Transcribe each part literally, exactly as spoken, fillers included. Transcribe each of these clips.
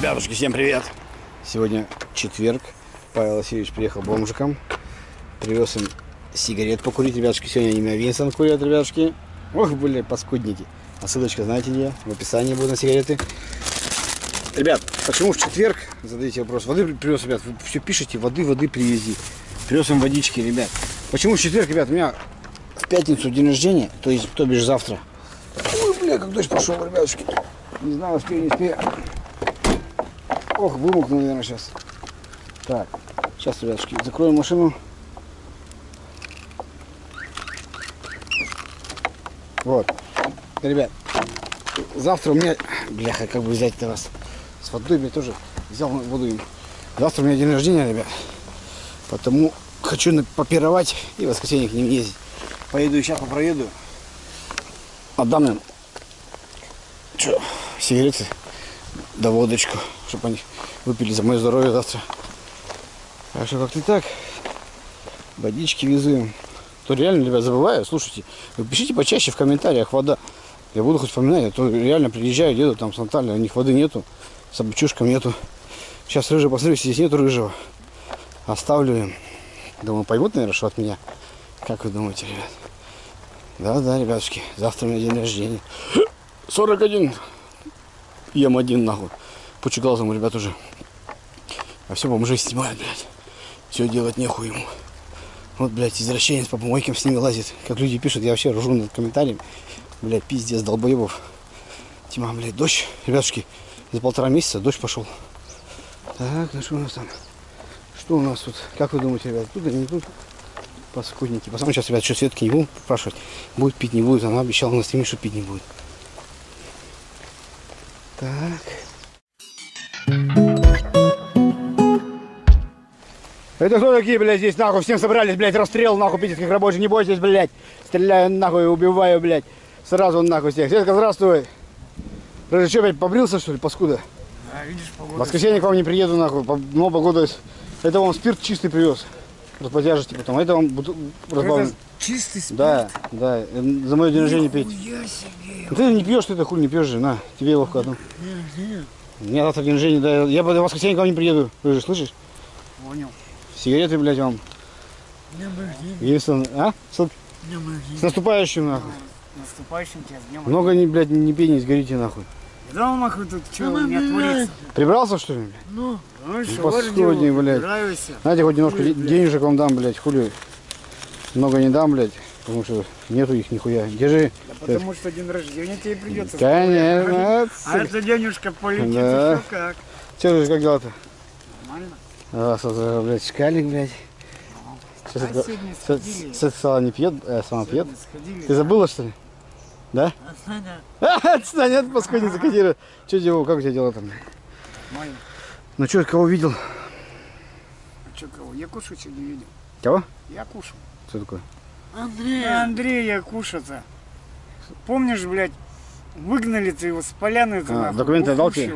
Ребятушки, всем привет! Сегодня четверг. Павел Васильевич приехал бомжиком. Привез им сигарет покурить, ребятушки. Сегодня имя Винсент курят, ребятушки. Ох, были паскудники. А ссылочка, знаете где? В описании будут на сигареты. Ребят, почему в четверг? Задайте вопрос. Воды привез, ребят. Вы все пишете, воды, воды привези. Привез им водички, ребят. Почему в четверг, ребят? У меня в пятницу день рождения, то есть, то бишь, завтра. Ой, бля, как дождь пошел, ребятушки. Не знаю, успею, не успею. Ох, вымокну, наверное, сейчас. Так, сейчас, ребятушки, закроем машину. Вот. Ребят, завтра у меня... Бляха, как бы взять-то раз. С водой я тоже взял воду им. Завтра у меня день рождения, ребят. Потому хочу попировать и в воскресенье к ним ездить. Поеду и сейчас попроеду. Отдам им. Че, сигареты? Да водочку, чтобы они выпили за мое здоровье завтра. Так что как-то так. Водички везу. То реально, ребят, забываю. Слушайте, вы пишите почаще в комментариях вода. Я буду хоть вспоминать, а то реально приезжаю, деду там с Натальей, у них воды нету, с обычушком нету. Сейчас рыжий посмотрю, здесь нету рыжего. Оставлю им. Думаю, поймут, наверное, что от меня. Как вы думаете, ребят? Да-да, ребятушки, завтра у меня день рождения. сорок один. Ем один, нахуй. Пучеглазому, ребят, уже. А все бомжи снимают, блядь. Все делать нехуй ему. Вот, блядь, извращенец по помойкам с ними лазит. Как люди пишут, я вообще ржу над комментариями. Блядь, пиздец, долбоебов. Тьма, блядь, дождь. Ребятушки, за полтора месяца дождь пошел. Так, ну что у нас там? Что у нас тут? Как вы думаете, ребят, тут или не тут? Паскудники. Посмотрим сейчас, ребят, что Светки не будем спрашивать. Будет, пить не будет. Она обещала на стриме, что пить не будет. Это кто такие, блядь, здесь, нахуй, всем собрались, блядь, расстрел, нахуй, питерских рабочих, не бойтесь, блядь, стреляю, нахуй, убиваю, блядь, сразу, нахуй, всех. Светка, здравствуй. Рыжий, что, блядь, побрился, что ли, паскуда? Да, видишь, погода. В воскресенье к вам не приеду, нахуй, но погода, это вам спирт чистый привез, расподяжите потом, это вам разбавлен. Чистый спирт? Да, да, за мое день рождения пить. Ты не пьешь, ты это хуй не пьешь же, на, тебе его вкладом. Нет, завтра день рождения, да, я в воскресенье к вам не приеду, Рыжий, слышишь? Понял. Сигареты, блядь, вам. Винсент, а? С наступающим, нахуй. Наступающим тебя днем. Много, не, блядь, не пей, не сгорите, нахуй. Да, он, нахуй, тут что, у меня творится. Прибрался, что ли? Ну, паскудник, блядь. Знаете, хоть немножко денежек вам дам, блядь, хули. Много не дам, блядь, потому что нету их нихуя. Держи. Да потому что день рождения тебе придется. Конечно. А эта денежка полетит, еще как. Че, как дела-то? Нормально. А, сразу, блядь, шкалик, блядь. Сейчас а это... сала не пьет, а сама сегодня пьет. Сходили, ты забыла, да? Что ли? Да? А, Саня, от паскуди закатила. Че делал, как у тебя дела там? Мой. Ну че, кого видел? А че, кого? Я кушу сегодня видел. Кого? Я кушу. Что такое? Андрей, Андрей, я кушу-то. Помнишь, блядь, выгнали ты его с поляны. А, документы дал тебе?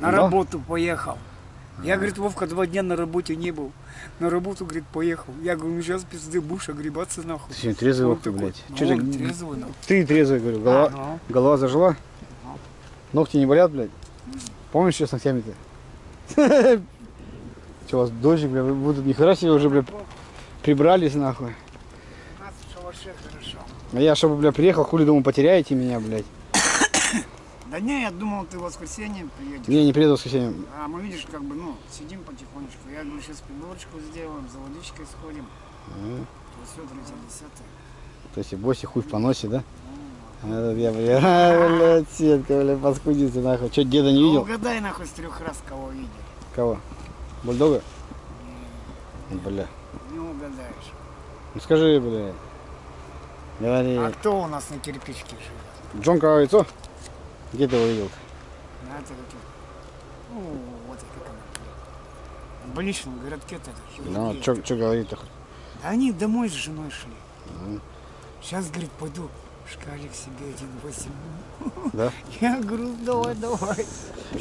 На дал? Работу поехал. Я, говорит, Вовка, два дня на работе не был. На работу, говорит, поехал. Я говорю, ну сейчас пизды будешь огребаться нахуй. Ты трезвый, вот ты, блядь. Ну, че ты трезвый, нахуй. Ты трезвый, говорю. Голова, ага. Голова зажила? Ага. Ногти не болят, блядь? Помнишь, что с ногтями-то? Че, у вас дождик, блядь, вы тут нихера себе уже, блядь, прибрались, нахуй. У нас в шалаше хорошо. А я, чтобы, блядь, приехал, хули, думал, потеряете меня, блядь. Да не, я думал, ты в воскресенье приедешь. Не, не приеду в воскресенье. А мы, видишь, как бы, ну, сидим потихонечку. Я говорю, сейчас приборочку сделаем, за водичкой сходим. Mm. То есть и боси хуй в поносе, да? Mm. Это я, блядь, а, блядь, Сетка, блядь, паскудница, нахуй. Че, деда не видел? Ну, угадай, нахуй, с трех раз, кого видел. Кого? Бульдога? Mm. Бля. Не угадаешь. Ну, скажи, блядь. Говори. А кто у нас на кирпичке живет? Джонка Яйцо? Где ты его видел? На этой реке. Ну, вот это как она. В больничном городке-то. Ну, что говорит-то? Да они домой с женой шли. Угу. Сейчас, говорит, пойду шкалик себе один восемь. Да? Я говорю, давай, давай. Ты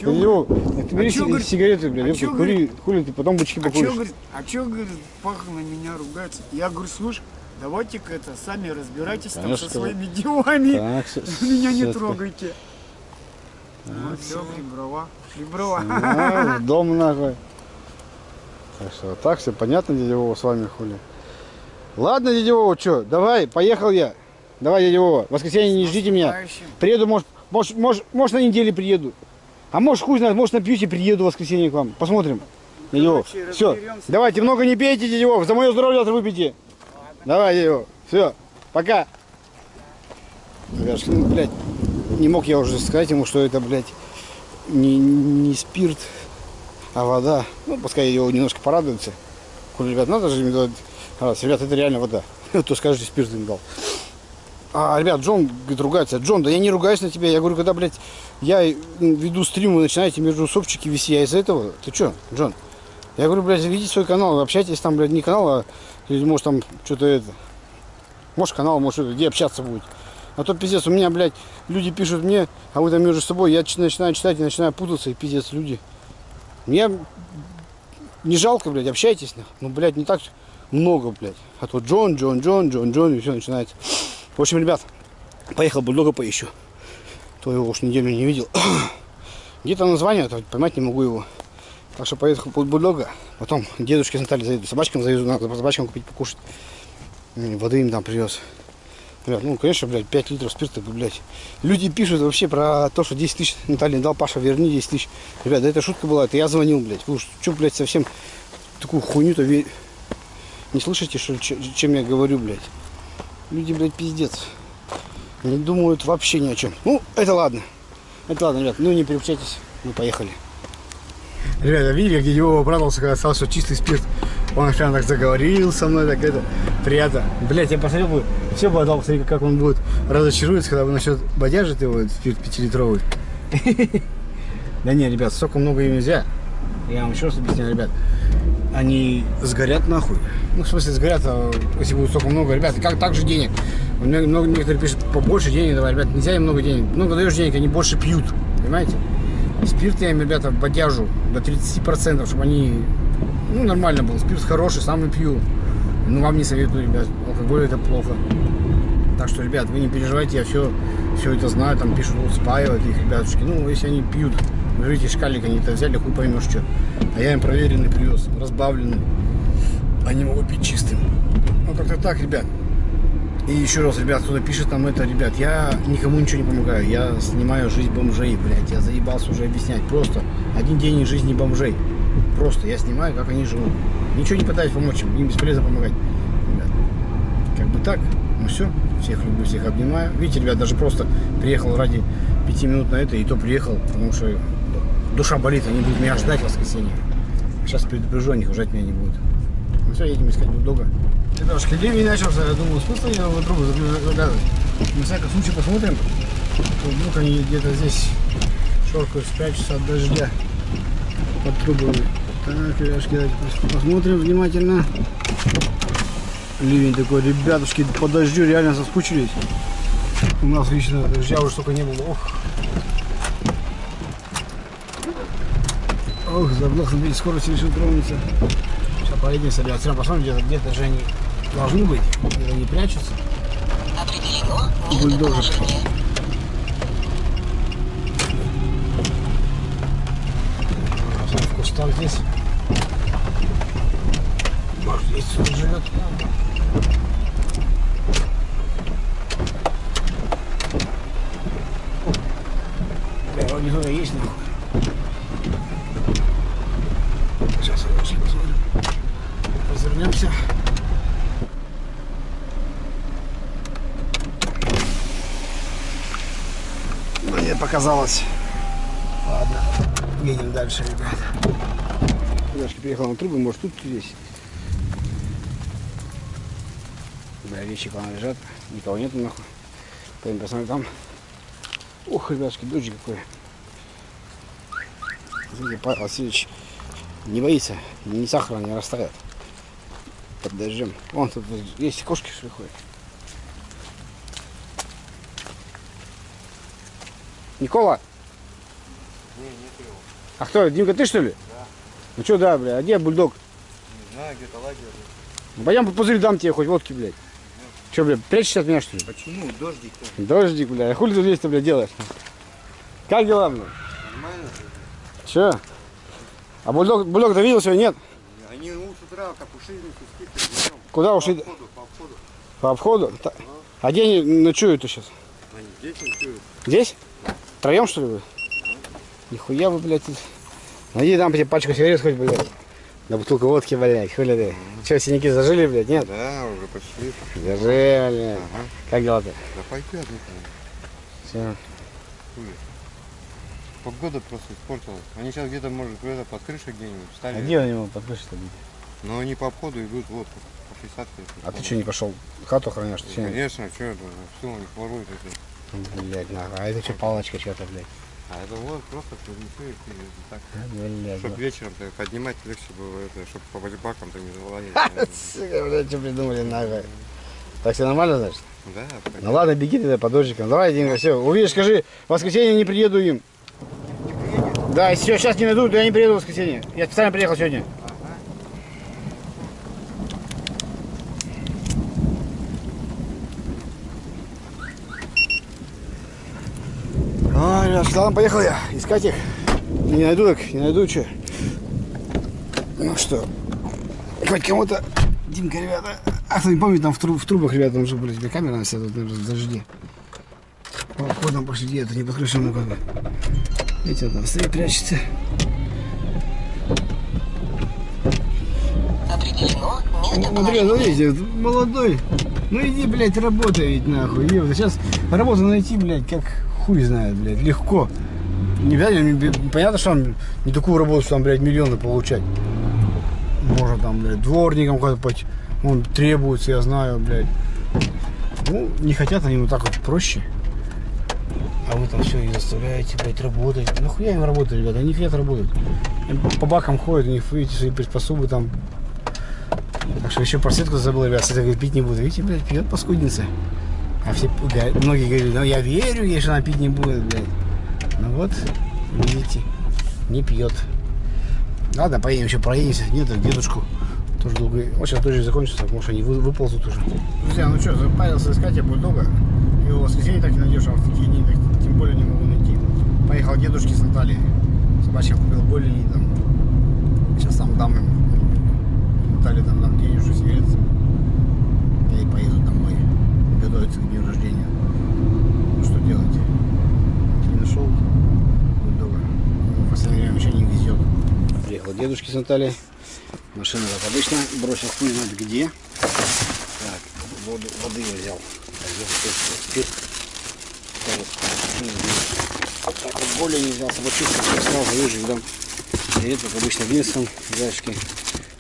бери сигареты, блядь, кури, хули ты потом бычки покуришь. А что, говорит, паха на меня ругается? Я говорю, слушай, давайте-ка это, сами разбирайтесь там со своими делами. Меня не трогайте. Ну, вот все, приброва. Приброва. Да, дом нахуй. Так что, так все понятно, дядя Вова, с вами хули. Ладно, дядя Вова, что, давай, поехал я. Давай, дядя Вова, в воскресенье не ждите меня. Приеду, может, может, может, может на неделе приеду. А может, хуй знает, может, напьюсь и приеду в воскресенье к вам. Посмотрим. Дядя Вова, все, давайте, много не пейте, дядя Вова, за мое здоровье завтра выпейте. Ладно. Давай, дядя Вова, все, пока. Блядь, не мог я уже сказать ему, что это, блядь, не, не спирт, а вода. Ну, пускай его немножко порадуется. Коли, ребят, надо же, ребят, ребят, это реально вода. То скажите, спирт им дал. А, ребят, Джон, говорит, ругается. Джон, да я не ругаюсь на тебя. Я говорю, когда, блядь, я веду стрим, вы начинаете между сопчики вести, я из-за этого. Ты чё, Джон? Я говорю, блядь, заведите свой канал, общайтесь там, блядь, не канал, а, может, там, что-то это. Может, канал, может, где общаться будет. А то пиздец, у меня, блядь, люди пишут мне, а вы там между собой, я начинаю читать и начинаю путаться, и пиздец, люди. Мне не жалко, блядь, общайтесь, нахуй. Ну, блядь, не так много, блядь. А то Джон, Джон, Джон, Джон, Джон, и все начинается. В общем, ребят, поехал бульдога поищу. То его уж неделю не видел. Где-то название, то поймать не могу его. Так что поехал под бульдога. Потом дедушке с Натальей заеду, собачкам завезу, надо собачкам купить, покушать. Воды им там привез. Блядь, ну, конечно, блядь, пять литров спирта, блядь. Люди пишут вообще про то, что десять тысяч Наталья дал, Паша, верни десять тысяч. Ребят, да это шутка была, это я звонил, блядь. Вы что, блядь, совсем такую хуйню-то ве... не слышите, что, чем я говорю, блядь? Люди, блядь, пиздец. Не думают вообще ни о чем. Ну, это ладно. Это ладно, ребят, ну не переключайтесь, мы поехали. Ребята, видели, как дядя Вова обрадовался, когда стал все чистый спирт. Он прям так заговорил со мной, так это приятно. Блять, я посмотрел бы, все бы отдал, посмотри, как он будет разочаруется, когда вы насчет бодяжит его, этот спирт пятилитровый. Да не, ребят, столько много им нельзя. Я вам еще раз объясняю, ребят. Они сгорят нахуй. Ну, в смысле, сгорят, если будет столько много. Ребят, как так же денег. Некоторые пишут, побольше денег давай, ребят, нельзя им много денег. Много даешь денег, они больше пьют, понимаете? Спирт я им, ребята, бодяжу до тридцати процентов, чтобы они, ну, нормально был. Спирт хороший, сам и пью. Ну, вам не советую, ребят, алкоголь это плохо. Так что, ребят, вы не переживайте, я все, все это знаю, там пишут, вот, спаивают их, ребятушки. Ну, если они пьют, вы видите, шкалик они-то взяли, хуй поймешь, что. А я им проверенный привез, разбавленный. Они могу пить чистым. Ну, как-то так, ребят. И еще раз, ребят, кто-то пишет там это, ребят, я никому ничего не помогаю, я снимаю жизнь бомжей, блядь, я заебался уже объяснять, просто один день из жизни бомжей, просто я снимаю, как они живут, ничего не пытаюсь помочь им, им бесполезно помогать, ребят, как бы так, ну все, всех люблю, всех обнимаю, видите, ребят, даже просто приехал ради пяти минут на это, и то приехал, потому что душа болит, они будут меня ждать в воскресенье, сейчас предупрежу о них, ждать меня не будут, ну все, едем искать бульдога. Ребятушки, день не начался, я думал, смысл я его другу загадывать. На всяком случае посмотрим, вдруг они где-то здесь шоркают, спрячутся от дождя под трубами. Так, ребятушки, давайте посмотрим внимательно. Ливень такой, ребятушки, по дождю реально соскучились. У нас лично дождя уже столько не было. Ох, Ох заблохнул, видите, скорость решил тронуться. Сейчас поедем, ребят, все равно посмотрим, где-то же они должны быть, где они прячутся. Определено местоположение. В кустах здесь. Может, здесь кто-то живет. Бля, вроде туда есть, но... Сейчас я лучше посмотрю. Развернемся. Показалось. Ладно, едем дальше, ребят. Дашка переехала на трубы, может тут здесь. Да, вещи к нам лежат, никого нету нахуй. Пойдем посмотрим там. Ох, ребятушки, дождь какой. Смотрите, Павел Васильевич не боится, ни сахара не растает под дождем. Вон тут есть кошки, что выходят. Никола? Не, нет его. А кто, Димка, ты что ли? Да. Ну что, да, бля, а где бульдог? Не знаю, где-то лагерь. Пойдем по пузырь дам тебе хоть водки, блядь. Что, бля, прячешься от меня, что ли? Почему? Дождик-то. Дождик, бля, а хули ты здесь-то, бля, делаешь? Как дела? Нормально. Че? А бульдог, бульдог-то видел сегодня, нет? Они с утра как ушли, куски. Куда по ушли? Обходу, по обходу. По обходу? А, а где они ночуют-то сейчас? Они здесь ночуют. Здесь? Да. Втроем, что ли, вы? Да. Нихуя вы, блядь. Найди там тебе пачку сигарет хоть, блядь. Да бутылку водки, блядь, хули ты. Че, синяки зажили, блядь, нет? Да, уже почти. Зажили, блядь. Ага. Как дела-то? Да пойдет, все. Хули. Погода просто испортилась. Они сейчас где-то, может, где-то под крышей где-нибудь встали. А где они его под крышей-то? Ну, они по обходу идут, вот, по шестидесятке. А ты что, не пошел хату охраняешь? Ну, конечно, что это, все, у них воруют. Блядь, нахуй, а это что, палочка чья-то, блядь? А это вот просто принесу их и так. Блядь. Чтоб вечером-то поднимать легче было, это, чтоб по бакам-то не завалить. Сука, блядь, что придумали, нахуй. Так все нормально, значит? Да. Ну ладно, беги ты по дождикам. Давай, Динго, все, увидишь, скажи, в воскресенье не приеду им. Да, если я сейчас не найду, то я не приеду в воскресенье. Я специально приехал сегодня. Ага. Ой, в шталам поехал я искать их. Не найду так, не найду, че. Ну что, хоть кому-то, Димка, ребята. А кто не помнит, там в, труб, в трубах, ребята, там же, блядь, камера на себя тут, наверное, дожди. По обходам пошли, где-то не под крышей, ну как бы. Видите, там стоит, прячется. Определено место положения. Смотри, молодой. Ну иди, блядь, работай ведь, нахуй. Сейчас работу найти, блядь, как хуй знает, блядь, легко. Не блядь, понятно, что он не такую работу, что там, блядь, миллионы получать. Может там, блядь, дворником какой-то, он требуется, я знаю, блядь. Ну, не хотят они, ну так вот проще. А вы там все и заставляете, блядь, работать. Ну хуя им работать, ребята, они хотят работать. По бакам ходят, у них, видите, свои приспособы там. Так что еще просветку забыл, ребят, с этой пить не буду. Видите, блядь, пьет паскудница. А все, блядь, многие говорили, ну я верю ей, что она пить не будет, блядь. Ну вот, видите, не пьет. Ладно, поедем еще проедемся. Нет, дедушку тоже долго. Вот сейчас тоже закончится, потому что они выползут уже. Друзья, ну что, запарился искать я бульдога. И у воскресенье так не найдешь, а в такие дни так, тем более не могу найти. Поехал к дедушке с Натальей. Собачья купил боли и там. Сейчас там дам им. Наталья там нам денежку сигарет. Я и поеду домой. Готовиться к дню рождения. Ну что делать? Не нашел. Бульдога. В последнее время еще не везет. Приехал к дедушке с Натальей. Машина как обычно. Бросил хуй знает где. Так, воду, воды я взял. Вот так вот более не взял, собачишку сразу выжиг дам. Сигарет, как обычно, Винсон, зайчики,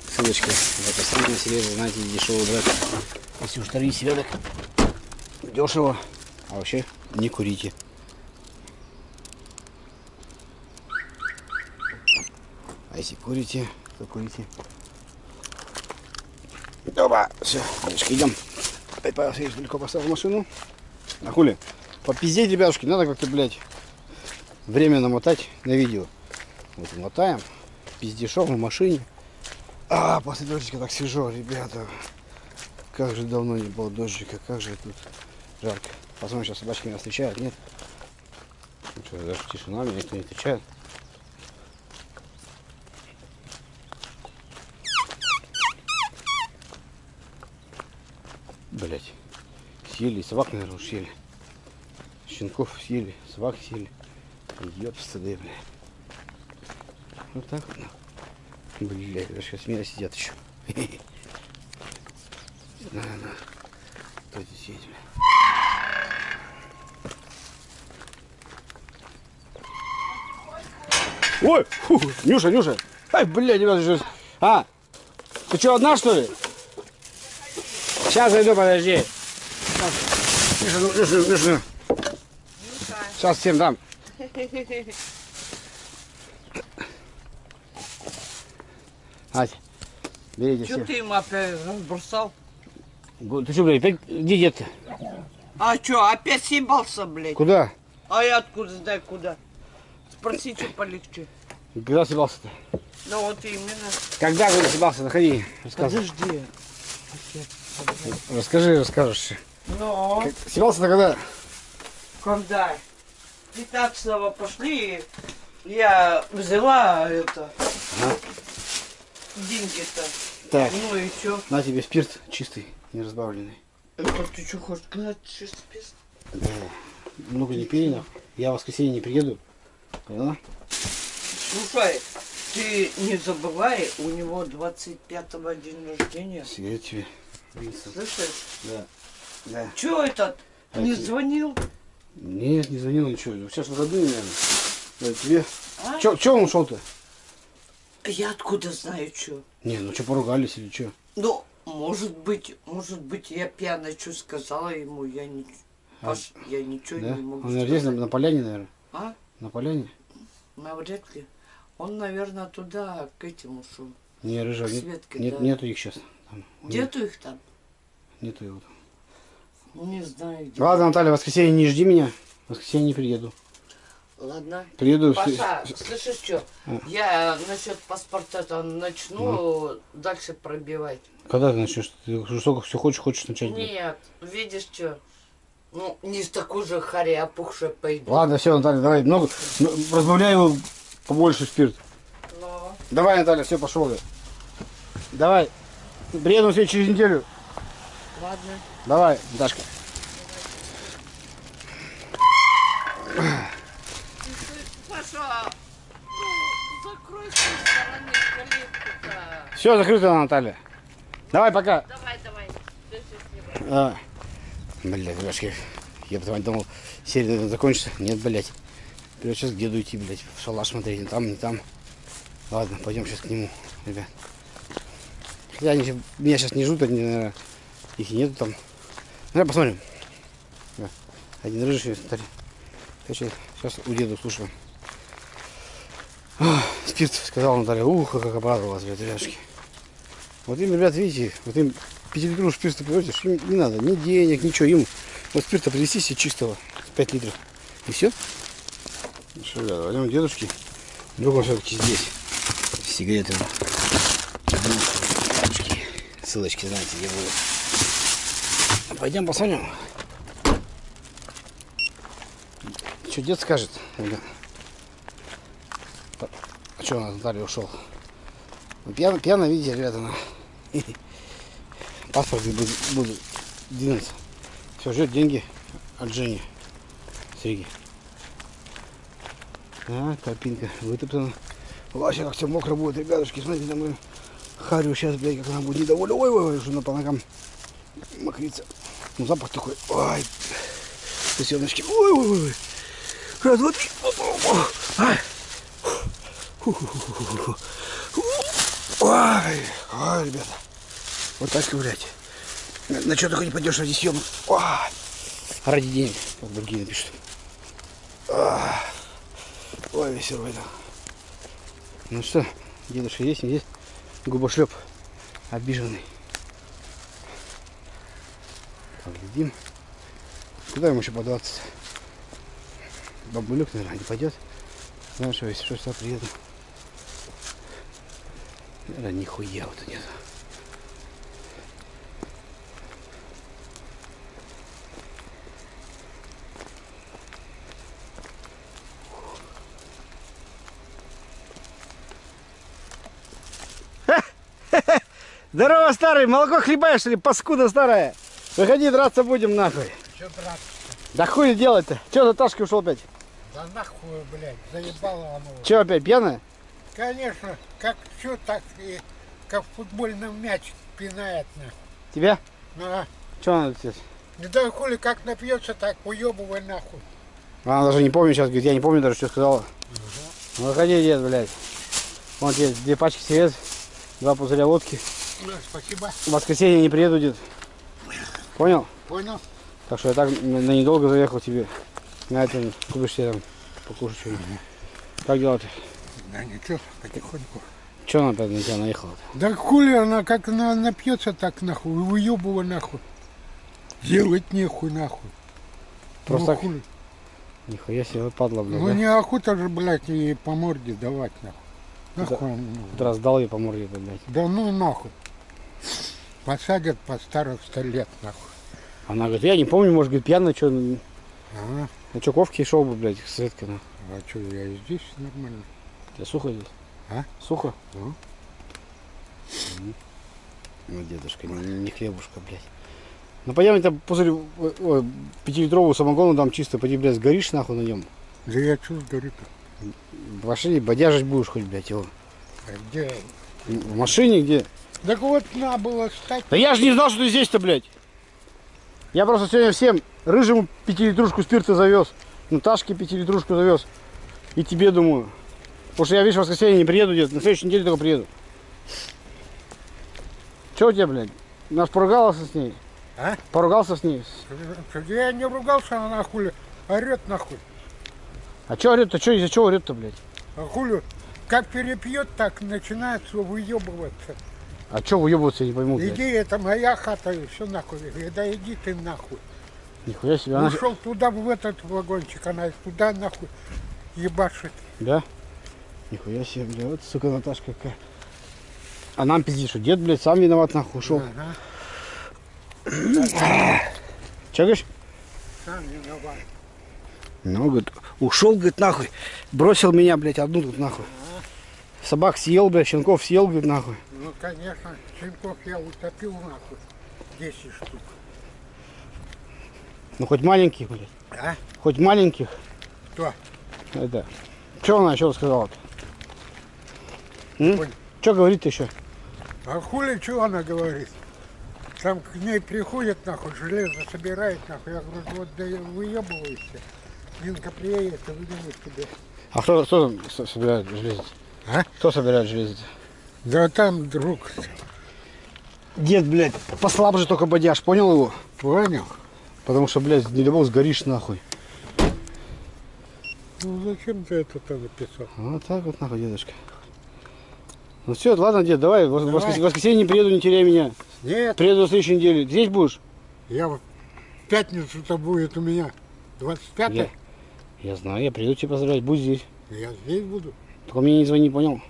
ссылочка. Это самое сигареты, знаете, дешевый брат. Если уж травить себя так дешево, а вообще не курите. А если курите, то курите. Опа, все, дальше идем. Опять я далеко поставил машину. А хули? Попиздеть, ребятушки, надо как-то, блядь, время намотать на видео. Вот мотаем. Пиздешок в машине. А, после дождика так свежо, ребята. Как же давно не было дождика, как же тут жарко. Посмотрим, сейчас собачки меня встречают, нет? Ну, что, даже тишина, меня никто не встречает. Блять, съели, собак, наверное, съели. Щенков съели, собак съели. Ёб стыды, блядь. Вот так вот. Блядь, даже сейчас меня сидят еще. Да, да. Кто здесь есть, блядь? Ой, фу, Нюша, Нюша. Ай, блядь, ребята, что... А, ты что, одна, что ли? Сейчас зайду, подожди. Миша, ну, Миша, Миша. Сейчас всем дам. Ась, берите все. Чё ты им опять разбросал? Ты что, блядь, опять? Где дед-то? А чё, опять съебался, блядь? Куда? А я откуда знаю, куда? Спроси, что полегче. Когда съебался-то? Ну вот именно. Когда ты съебался, находи. Подожди. Расскажи, расскажешь. Ну. Съебался-то когда? Когда? пятнадцатого пошли, я взяла это, а? деньги-то. Так, ну и чё? На тебе спирт чистый, не разбавленный. Так ты что хочешь сказать, чистый спирт? Да, много не пей, нахуй. Я в воскресенье не приеду, поняла? Слушай, ты не забывай, у него двадцать пятого день рождения. Сигарет тебе. Слышишь? Да. Да. Чё этот? А не тебе... звонил? Нет, не звонил ничего. Сейчас родные, наверное. Да, тебе. А? Чё, чё он ушел-то? Я откуда знаю, чё? Не, ну чё, поругались или чё? Ну, может быть, может быть, я пьяно чё сказала ему, я не... а? Паш, я ничего да? не могу он здесь на, на поляне, наверное? А? На поляне? Навряд ли. Он, наверное, туда, к этим ушел. Не, Рыжа, Светке, нет, да. нету их сейчас. Там, нету них... их там? Нету его там. Не знаю. Где. Ладно, Наталья, в воскресенье не жди меня. В воскресенье не приеду. Ладно. Приеду. Паша, в... слышишь, что? А. Я насчет паспорта начну а. дальше пробивать. Когда ты начнешь? Ты жестоко все хочешь, хочешь начать? Нет, да? Видишь, что? Ну, не с такой же харей опухшей пойду. Ладно, все, Наталья, давай. Много... Разбавляй его побольше спирт. Но. Давай, Наталья, все, пошел. Я. Давай. Приеду все через неделю. Ладно. Давай, Дашка. Давай. Паша, ну, закрой с той стороны калитку-то. Все, закрыто, Наталья. Давай, пока. Давай, давай. А. Блядь, Дашка, я потом думал, серия закончится. Нет, блядь. Придёт сейчас к деду идти, блядь, в шалаш смотреть, не там, не там. Ладно, пойдем сейчас к нему, ребят. Хотя они меня сейчас не ждут, они, наверное, их и нету там. Давай посмотрим. Один рыжий, смотри. Сейчас, сейчас у деда слушаем. Спирт, сказал Наталья. Ух, как обрадовалась, блядь, ребятушки. Вот им, ребят, видите, вот им пятилитровый спирт привозишь, им не надо ни денег, ничего. Им вот спирта привезти себе чистого, пять литров. И все. Ну что, ребята, возьмем дедушки. Другом все-таки здесь. Сигареты. Ссылочки, знаете, где будут. Пойдем посмотрим. Что дед скажет? А что у нас Наталья ушел? Пьяно, пьяно, видите, ребята. Паспорт буду двинуться. Все, ждет деньги от Жени. Сереги. А, тропинка вытоптана. Вообще как все мокро будет, ребятушки, смотрите, там харю сейчас, блядь, как она будет недовольна. Ой, ой, ой, что она по ногам мокрится. Ну, запах такой. Ой, песеночки. Ой, ой, ой. Раз, два, три. Ой, ой, ребята. Вот так и, блядь. На, на что только не пойдешь ради съемок. Ради денег. Вот другие напишут. Ой, весело это. Ну что, дедушка есть, не есть. Губошлеп обиженный. Поглядим. Куда ему еще податься? Бабулюк, наверное, не пойдет. Знаешь, что если что, сюда приеду. Наверное, нихуя вот нет. Здорово, старый! Молоко хлебаешь, что ли, паскуда старая? Выходи, драться будем, нахуй. Че драться? Да хуй делать-то? Че за Ташкой ушел опять? Да нахуй, блядь, заебало оно. Че опять, пьяная? Конечно, как что так и как в футбольном мяч пинает, нахуй. Тебя? Ага. Че она здесь? Не дай хули, как напьется, так уебывай, нахуй. Она даже не помнит сейчас, говорит, я не помню даже, что сказала. Угу. Выходи, дед, блядь. Вон тебе две пачки сигарет, два пузыря водки. Спасибо. В воскресенье не приеду, дед. Понял? Понял. Так что я так на недолго заехал тебе. На этом купишь себе там покушать что-нибудь. Угу. Как дела-то? Да ничего, потихоньку. Че она опять на тебя наехала-то? Да хули она, как она напьется так нахуй, выебывай нахуй. Делать нехуй нахуй. Просто ну, так? Хули. Нихуя себе падла, блядь. Ну да? Не охота же, блядь, ей по морде давать нахуй. Нахуй он, ну, раздал ее по морде, блядь. Да ну нахуй. Посадят по старых сто лет, нахуй. Она говорит, я не помню, может, говорит, пьяная, что... Ага. На Чуковке шел бы, блядь, с Светкиным. А что, я и здесь нормально. Тебе сухо здесь? А? Сухо? Ну. Угу. Ну, дедушка, не, не хлебушка, блядь. Ну, пойдем, я там пузырь, пятилитровую самогону там чисто, пойди, блядь, сгоришь нахуй на нем. Да я что сгорю-то? В машине бодяжить будешь хоть, блядь, его. А где? В машине где? Так вот, надо было встать. Да я же не знал, что ты здесь-то, блядь. Я просто сегодня всем рыжему пятилитрушку спирта завез. Наташке пятилитрушку завез. И тебе, думаю. Потому что я, видишь, в воскресенье не приеду, дед. На следующей неделе только приеду. Че у тебя, блядь? Нас поругался с ней? А? Поругался с ней? Я не ругался, она нахуй орет нахуй. А че орет-то? Че, из-за чего орет-то, блядь? А хули? Как перепьет, так начинает выебываться. А че выебываться, я не пойму. Иди, блядь. Это моя хата, и все нахуй. Да иди ты нахуй. Нихуя себе. Она... Ушел туда, в этот вагончик, она туда нахуй ебашит. Да? Нихуя себе, блядь, вот, сука, Наташка какая. А нам пиздит, что дед, блядь, сам виноват, нахуй, ушел. Ага. Че, говоришь? Сам виноват. Ну, говорит, ушел, говорит, нахуй. Бросил меня, блядь, одну тут, нахуй. Ага. Собак съел, блядь, щенков съел, говорит, нахуй. Ну, конечно, щенков я утопил, нахуй, десять штук. Ну, хоть маленьких, блядь. А? Хоть маленьких. Кто? Это. Че она еще рассказала-то? Что говорит еще? А хули, что она говорит? Там к ней приходит, нахуй, железо собирает, нахуй. Я говорю, вот да выебывайся. Инка приедет и выдумает тебе. А кто, кто там собирает железо? А? Кто собирает железо? Да там друг. Дед, блядь, послабже только бодяж, понял его? Понял. Потому что, блядь, не любовь сгоришь, нахуй. Ну зачем ты это-то написал? Вот так вот, нахуй, дедушка. Ну все, ладно, дед, давай, давай. В воскресенье не приеду, не теряй меня. Нет. Приеду на следующей неделе. Здесь будешь? Я в пятницу-то будет у меня. двадцать пятое. Я, я знаю, я приеду тебя поздравлять, будь здесь. Я здесь буду. Только мне не звони, понял?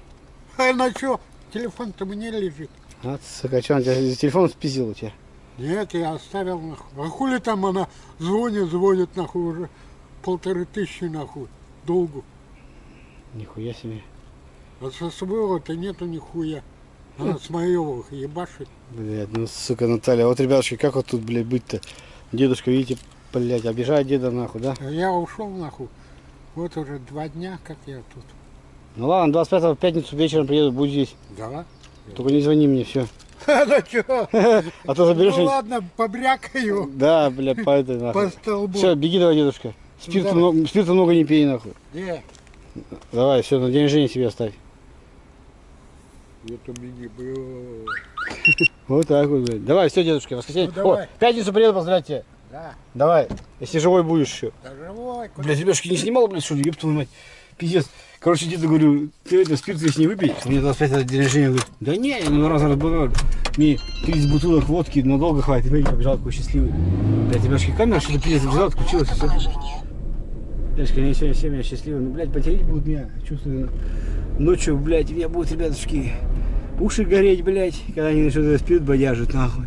А на что? Телефон-то мне лежит. А, сука, что, он тебя, телефон спиздил у тебя? Нет, я оставил, нахуй. А хули там она звонит, звонит, нахуй, уже полторы тысячи, нахуй, долгу. Нихуя себе. Вот со своего-то нету нихуя. Она с моего ебашит. Блядь, ну сука, Наталья, вот, ребятушки, как вот тут, блядь, быть-то? Дедушка, видите, блядь, обижает деда нахуй, да? Я ушел нахуй. Вот уже два дня, как я тут. Ну ладно, двадцать пятого в пятницу вечером приеду, будь здесь. Да? Только не звони мне, все. Да что? А то заберешь... Ну ладно, побрякаю. Да, блядь, по этой нахуй. По столбу. Все, беги давай, дедушка. Спирта много не пей, нахуй. Где? Давай, все, на день рождения себе оставь. Нет, у меня было. Вот так вот, блядь. Давай, все, дедушка, воскресенье. Ну, о, пятницу приеду поздравить тебя. Да. Давай, если живой будешь еще. Да живой. Блядь, ребятушки, не снимал, блядь, что ли, ёб твою мать. Пиздец. Короче, деду говорю, ты это, спирт здесь не выпей. У меня двадцать пятое день рождения. Говорит, да не, ну раз раз бывает. Мне тридцать бутылок водки надолго хватит. И побежал такой счастливый. Блядь, ребятушки, камера что-то пиздец забежала, отключилась. Все. Блядь, конечно, всем я счастливый. Ну, блядь, потереть будут меня, чувствую. Ночью, блядь, у меня будут, ребятушки, уши гореть, блядь, когда они начнут спирт бодяжить, нахуй.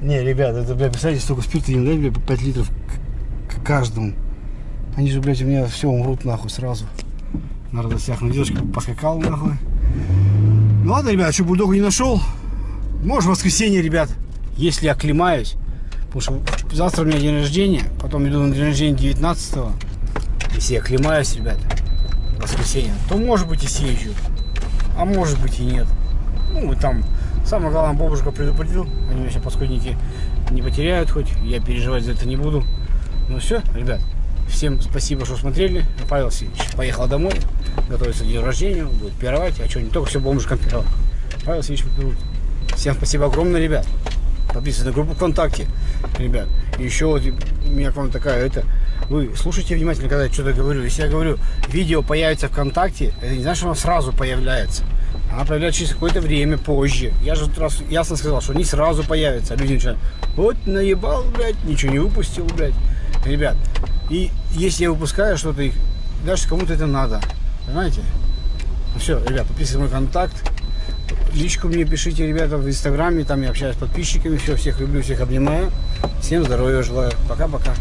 Не, ребята, это, блядь, представляете, столько спирта им дать, блядь, по пять литров к каждому. Они же, блядь, у меня все умрут, нахуй, сразу. На радостях. Ну, дедушка поскакал, нахуй. Ну, ладно, ребят, что бульдога не нашел. Может, в воскресенье, ребят, если я оклемаюсь. Потому что завтра у меня день рождения, потом иду на день рождения девятнадцатого. Если я оклемаюсь, ребята, воскресенье, то может быть и съезжу, а может быть и нет. Ну и там, самое главное, бабушка предупредил, они меня сейчас паскудники не потеряют хоть, я переживать за это не буду. Ну все, ребят, всем спасибо, что смотрели. Павел Васильевич поехал домой, готовится к дню рождения, будет пировать, а что, не только все бомжиком пировал. Павел Васильевич попирует. Всем спасибо огромное, ребят. Подписывайтесь на группу ВКонтакте, ребят. И еще вот у меня к вам такая, это... Вы слушайте внимательно, когда я что-то говорю. Если я говорю, видео появится ВКонтакте, это не значит, что оно сразу появляется. Оно появляется через какое-то время позже. Я же тут раз ясно сказал, что не сразу появится. А люди начинают, вот наебал, блядь, ничего не выпустил, блядь. Ребят, и если я выпускаю что-то, даже кому-то это надо. Понимаете? Ну все, ребят, подписывайтесь на мой контакт. Личку мне пишите, ребята, в Инстаграме, там я общаюсь с подписчиками, все, всех люблю, всех обнимаю, всем здоровья желаю, пока-пока.